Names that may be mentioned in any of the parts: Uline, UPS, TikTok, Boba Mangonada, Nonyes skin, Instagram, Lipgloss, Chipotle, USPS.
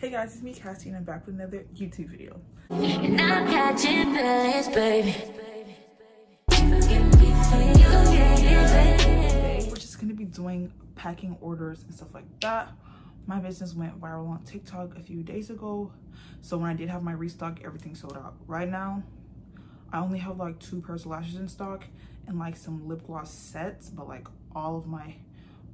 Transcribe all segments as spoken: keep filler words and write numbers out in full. Hey guys, it's me Cassie and I'm back with another YouTube video. And I'm catching feelings, baby. We're just gonna be doing packing orders and stuff like that. My business went viral on TikTok a few days ago, so when I did have my restock, everything sold out. Right now, I only have like two pairs of lashes in stock and like some lip gloss sets, but like all of my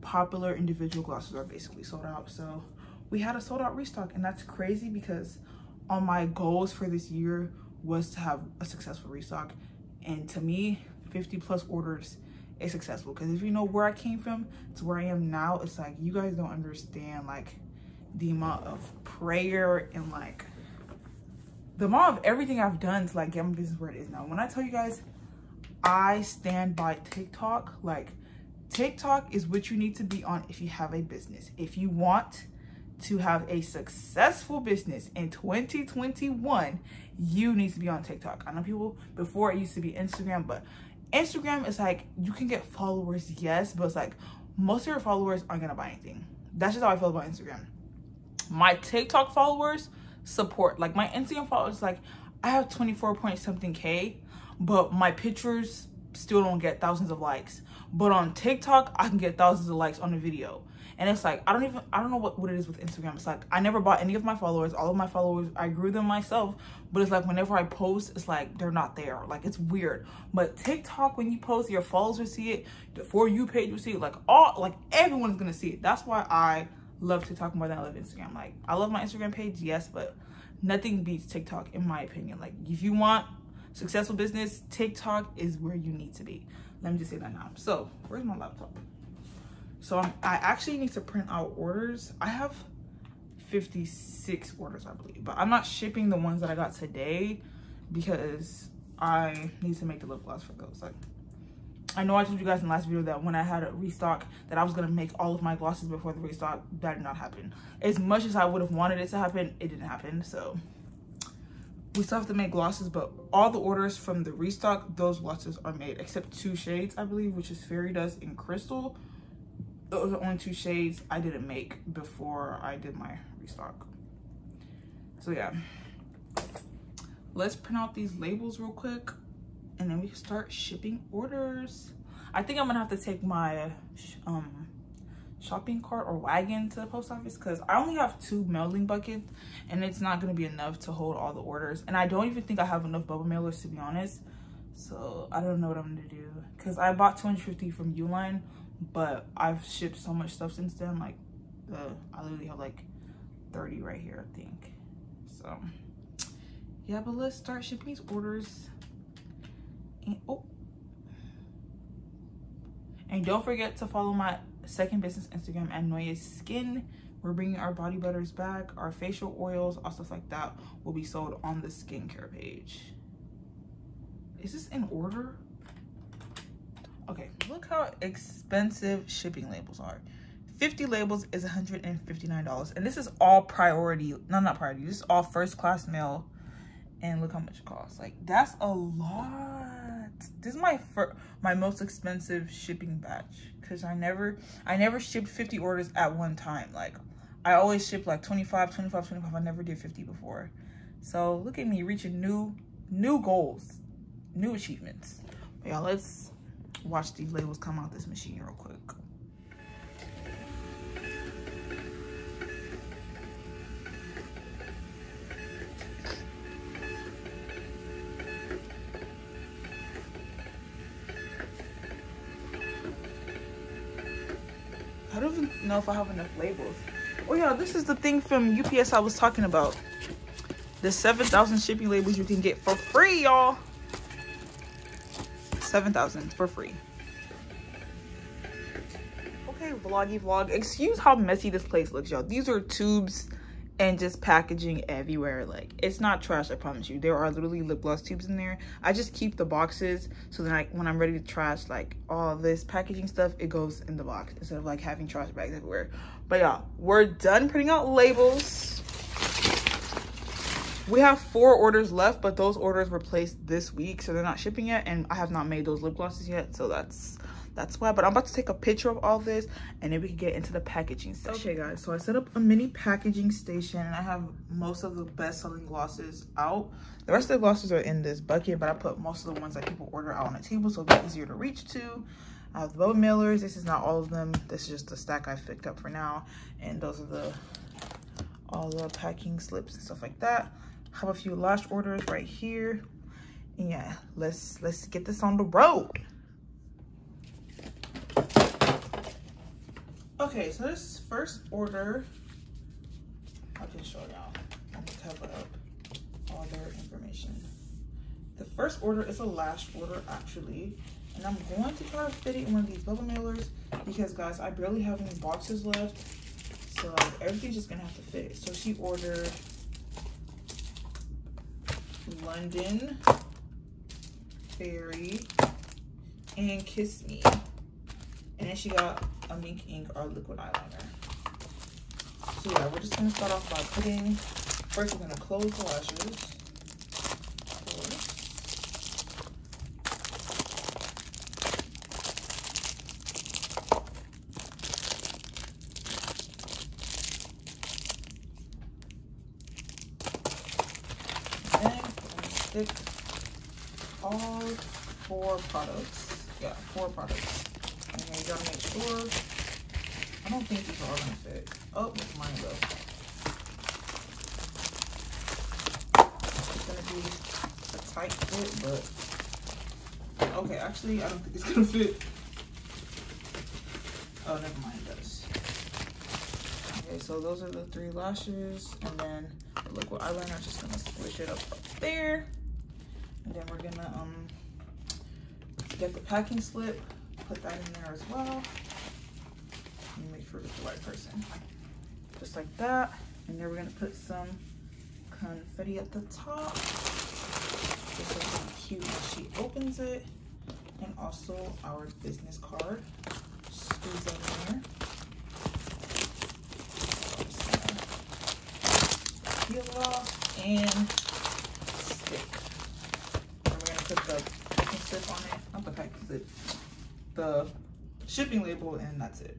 popular individual glosses are basically sold out. So we had a sold out restock, and that's crazy because all my goals for this year was to have a successful restock, and to me fifty plus orders is successful, because if you know where I came from to where I am now, it's like you guys don't understand like the amount of prayer and like the amount of everything I've done to like get my business where it is now. When I tell you guys I stand by TikTok, like TikTok is what you need to be on if you have a business. If you want to have a successful business in twenty twenty-one, you need to be on TikTok. I know people before, it used to be Instagram, but Instagram is like, you can get followers, yes, but it's like most of your followers aren't gonna buy anything. That's just how I feel about Instagram. My TikTok followers support, like my Instagram followers, like I have twenty-four point something K, but my pictures still don't get thousands of likes. But on TikTok, I can get thousands of likes on a video. And it's like, I don't even, I don't know what, what it is with Instagram. It's like, I never bought any of my followers. All of my followers, I grew them myself. But it's like, whenever I post, it's like, they're not there. Like, it's weird. But TikTok, when you post, your followers will see it. The For You page will see it. Like, all, like, everyone's gonna see it. That's why I love TikTok more than I love Instagram. Like, I love my Instagram page, yes, but nothing beats TikTok, in my opinion. Like, if you want successful business, TikTok is where you need to be. Let me just say that now. So, where's my laptop? So I'm, I actually need to print out orders. I have fifty-six orders, I believe, but I'm not shipping the ones that I got today because I need to make the lip gloss for those. Like, I know I told you guys in the last video that when I had a restock that I was gonna make all of my glosses before the restock. That did not happen. As much as I would have wanted it to happen, it didn't happen. So we still have to make glosses, but all the orders from the restock, those glosses are made except two shades, I believe, which is Fairy Dust and Crystal. Those are only two shades I didn't make before I did my restock. So yeah, let's print out these labels real quick and then we can start shipping orders. I think I'm gonna have to take my um shopping cart or wagon to the post office because I only have two mailing buckets and it's not gonna be enough to hold all the orders, and I don't even think I have enough Boba mailers, to be honest. So I don't know what I'm gonna do because I bought two hundred fifty from Uline, but I've shipped so much stuff since then. Like, uh, I literally have like thirty right here, I think. So yeah, but let's start shipping these orders. And oh, and don't forget to follow my second business Instagram at Nonyes Skin. We're bringing our body butters back, our facial oils, all stuff like that will be sold on the skincare page. Is this in order? Okay, look how expensive shipping labels are. fifty labels is one hundred fifty-nine dollars. And this is all priority, no, not priority, this is all first class mail. And look how much it costs. Like, that's a lot. This is my first, my most expensive shipping batch. Cause I never, I never shipped fifty orders at one time. Like, I always shipped like twenty-five, twenty-five, twenty-five. I never did fifty before. So look at me reaching new, new goals, new achievements. But yeah, let's watch these labels come out this machine real quick. I don't even know if I have enough labels. Oh yeah, this is the thing from U P S I was talking about. The seven thousand shipping labels you can get for free, y'all. seven thousand for free. Okay, vloggy vlog. Excuse how messy this place looks, y'all. These are tubes and just packaging everywhere. Like, it's not trash, I promise you. There are literally lip gloss tubes in there. I just keep the boxes so then I, when I'm ready to trash like all this packaging stuff, it goes in the box instead of like having trash bags everywhere. But y'all, we're done printing out labels. We have four orders left, but those orders were placed this week, so they're not shipping yet, and I have not made those lip glosses yet, so that's That's why. But I'm about to take a picture of all this and then we can get into the packaging section. Okay guys, so I set up a mini packaging station and I have most of the best selling glosses out. The rest of the glosses are in this bucket, but I put most of the ones that people order out on a table so it'll be easier to reach to. I have the Boba Mailers. This is not all of them. This is just the stack I've picked up for now. And those are the all the packing slips and stuff like that. I have a few lash orders right here. And yeah, let's let's get this on the road. Okay, so this first order, I'll just show y'all. I'm gonna cover up all their information. The first order is a lash order actually. And I'm going to try to fit it in one of these Boba Mailers because, guys, I barely have any boxes left. So everything's just going to have to fit. So she ordered London, Fairy, and Kiss Me. And then she got a Mink Ink or liquid eyeliner. So, yeah, we're just going to start off by putting, first we're going to close the lashes. All four products. Yeah, four products. And you gotta make sure. I don't think these are all gonna fit. Oh, it's mine though. It's gonna be a tight fit, but okay, actually I don't think it's gonna fit. Oh, never mind, it does. Okay, so those are the three lashes, and then the liquid eyeliner, I'm just gonna squish it up up there. And then we're gonna um, get the packing slip, put that in there as well. And make sure it's the right person. Just like that. And then we're gonna put some confetti at the top. This is so cute as she opens it. And also our business card. Squeeze that in there. Just gonna peel it off and stick. Put the packing slip on it, not the packing slip, the shipping label, and that's it.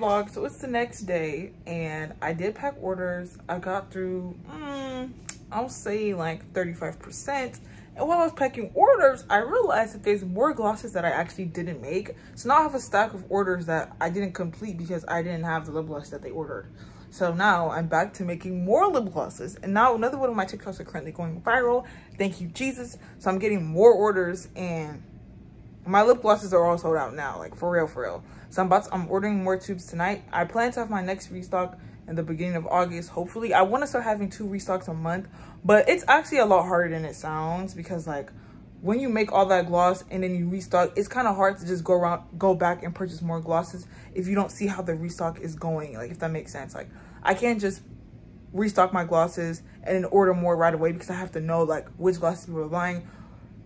Vlog, so it's the next day and I did pack orders. I got through mm, I'll say like thirty-five percent, and while I was packing orders I realized that there's more glosses that I actually didn't make. So now I have a stack of orders that I didn't complete because I didn't have the lip gloss that they ordered. So now I'm back to making more lip glosses. And now another one of my TikToks are currently going viral. Thank you, Jesus. So I'm getting more orders and my lip glosses are all sold out now, like for real, for real. So I'm about to, I'm ordering more tubes tonight. I plan to have my next restock in the beginning of August, hopefully. I want to start having two restocks a month, but it's actually a lot harder than it sounds because like when you make all that gloss and then you restock, it's kind of hard to just go around, go back and purchase more glosses if you don't see how the restock is going, like if that makes sense. Like I can't just restock my glosses and then order more right away because I have to know like which glosses people are buying,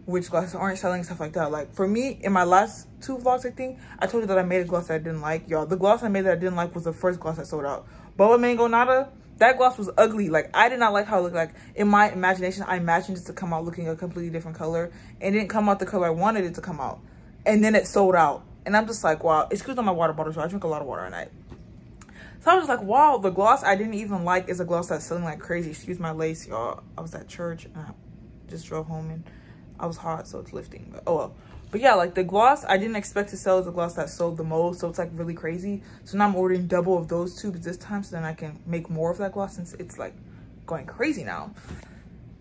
which glosses aren't selling, stuff like that. Like for me, in my last two vlogs, I think I told you that I made a gloss that I didn't like. Y'all, the gloss I made that I didn't like was the first gloss that sold out. Boba Mangonada, that gloss was ugly. Like I did not like how it looked. Like in my imagination, I imagined it to come out looking a completely different color, and it didn't come out the color I wanted it to come out. And then it sold out, and I'm just like, wow. Excuse my water bottle, so I drink a lot of water at night. So I was like, wow, the gloss I didn't even like is a gloss that's selling like crazy. Excuse my lace, y'all. I was at church and I just drove home and I was hot, so it's lifting, but oh well. But yeah, like the gloss I didn't expect to sell is the gloss that sold the most, so it's like really crazy. So now I'm ordering double of those tubes this time, so then I can make more of that gloss since it's like going crazy now.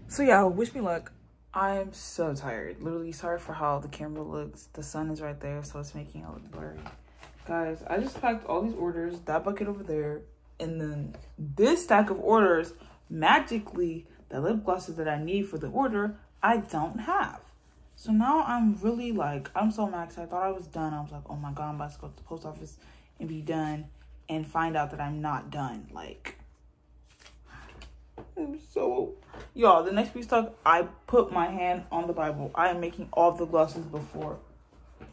So yeah, wish me luck. I'm so tired, literally. Sorry for how the camera looks. The sun is right there, so it's making it look blurry. Guys, I just packed all these orders, that bucket over there, and then this stack of orders. Magically, the lip glosses that I need for the order I don't have. So now I'm really like, I'm so maxed. I thought I was done. I was like, oh my God, I'm about to go to the post office and be done and find out that I'm not done. Like, I'm so, y'all, the next restock, I put my hand on the Bible. I am making all the glosses before,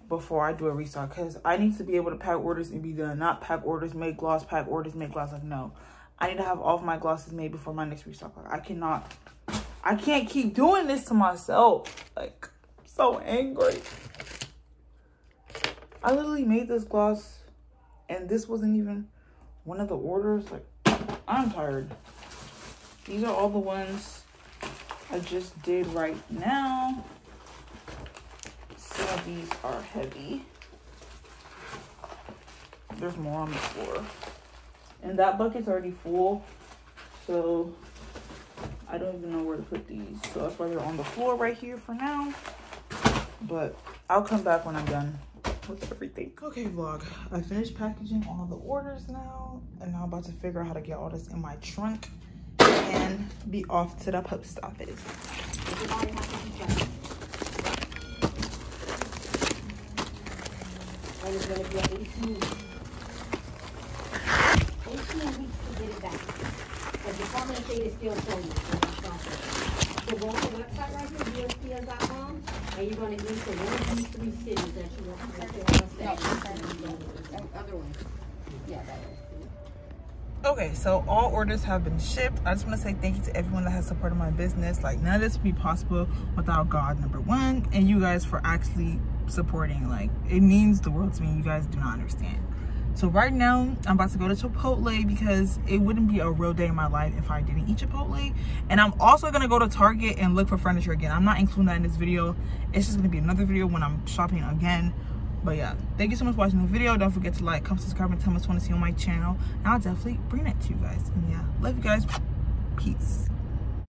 before I do a restock because I need to be able to pack orders and be done. Not pack orders, make gloss, pack orders, make gloss. Like, no, I need to have all of my glosses made before my next restock. Like, I cannot, I can't keep doing this to myself. Like, I'm so angry. I literally made this gloss and this wasn't even one of the orders. Like, I'm tired. These are all the ones I just did right now. Some of these are heavy. There's more on the floor. And that bucket's already full. So I don't even know where to put these. So that's why they're on the floor right here for now. But I'll come back when I'm done with everything. Okay, vlog. I finished packaging all the orders now. And now I'm about to figure out how to get all this in my trunk and be off to the post office. I was gonna get eighteen weeks to get it back. But the comment thing is still sold. So go on the website right here, U S P S dot com, and you're going to list the one of these three cities that you want to get. No, other one. Yeah, that one. Okay, so all orders have been shipped. I just want to say thank you to everyone that has supported my business. Like, none of this would be possible without God, number one, and you guys for actually supporting. Like, it means the world to me. You guys do not understand. So right now, I'm about to go to Chipotle because it wouldn't be a real day in my life if I didn't eat Chipotle. And I'm also going to go to Target and look for furniture again. I'm not including that in this video. It's just going to be another video when I'm shopping again. But yeah, thank you so much for watching the video. Don't forget to like, comment, subscribe, and tell me what you want to see on my channel. And I'll definitely bring it to you guys. And yeah, love you guys. Peace.